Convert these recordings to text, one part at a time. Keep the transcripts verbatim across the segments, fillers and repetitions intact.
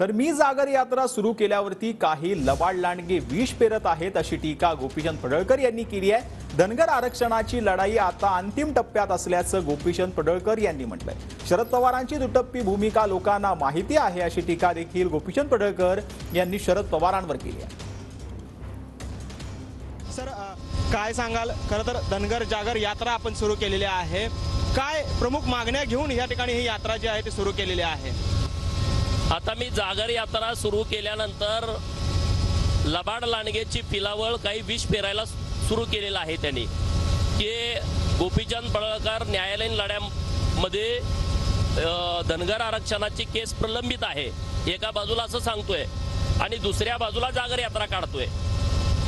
तर मी जागर यात्रा सुरू केल्यावरती काही लबाड लांडगे विष पेरत आहेत अशी टीका गोपीचंद पडळकर यांनी केली आहे। धनगर आरक्षणाची लढाई आता अंतिम टप्प्यात असल्याचं गोपीचंद पडळकर यांनी म्हटलंय। शरद पवारांची दुटप्पी भूमिका लोकांना माहिती आहे अशी टीका देखील गोपीचंद पडळकर यांनी शरद पवारांवर केली आहे। सर काय सांगाल, खरं तर धनगर जागर यात्रा आपण सुरू केलेली आहे, काय प्रमुख मागण्या घेऊन या ठिकाणी ही यात्रा जी आहे ती सुरू केलेली आहे? आता मी जागर यात्रा सुरू केल्यानंतर लबाड लांडगेची पिलावळ काही विष पेरायला सुरू केलेलं आहे त्यांनी, की गोपीचंद पडळकर न्यायालयीन लढ्यामध्ये धनगर आरक्षणाची केस प्रलंबित आहे एका बाजूला असं सांगतोय आणि दुसऱ्या बाजूला जागर यात्रा काढतोय।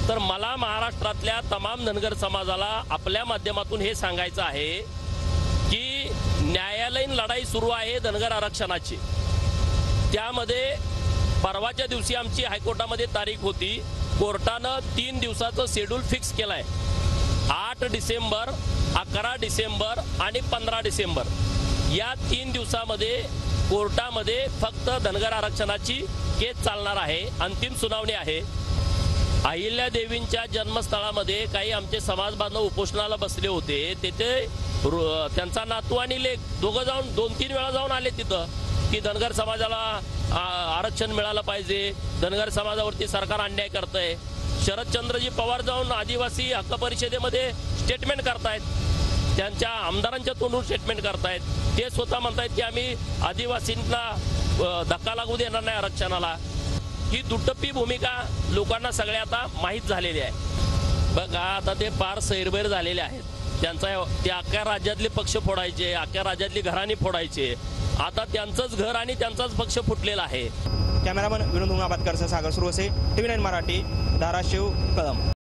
तर मला महाराष्ट्रातल्या तमाम धनगर समाजाला आपल्या माध्यमातून हे सांगायचं आहे की न्यायालयीन लढाई सुरू आहे धनगर आरक्षणाची। त्यामध्ये परवाच्या दिवशी आमची हायकोर्टामध्ये तारीख होती, कोर्टानं तीन दिवसाचं शेड्यूल फिक्स केलं आहे, आठ डिसेंबर अकरा डिसेंबर आणि पंधरा डिसेंबर या तीन दिवसामध्ये कोर्टामध्ये फक्त धनगर आरक्षणाची केस चालणार आहे, अंतिम सुनावणी आहे। आईल्या देवींच्या जन्मस्थळामध्ये काही आमचे समाज बांधव उपोषणाला बसले होते, तिथे त्यांचा नातू आणि लेक दोघं जाऊन दोन तीन वेळा जाऊन आले तिथं की धनगर समाजाला आरक्षण मिळालं पाहिजे, धनगर समाजावरती सरकार अन्याय करतंय। शरदचंद्रजी पवार जाऊन आदिवासी हक्क परिषदेमध्ये स्टेटमेंट करतायत, त्यांच्या आमदारांच्या तोंडून स्टेटमेंट करतायत, ते स्वतः म्हणतायत की आम्ही आदिवासींना धक्का लागू देणार नाही आरक्षणाला। ही दुटप्पी भूमिका लोकांना सगळ्या आता माहीत झालेली आहे। बघा आता ते पार सैरबैर झालेले आहेत, त्यांचा ते अख्या राज्यातले पक्ष फोडायचे, अख्या राज्यातली घराणी फोडायचे, आता त्यांचंच घर आणि त्यांचाच पक्ष फुटलेला आहे। Cameraman Vinod Mahapatkar, Sagar Survase, TV nine Marathi, Dharashiv कळम।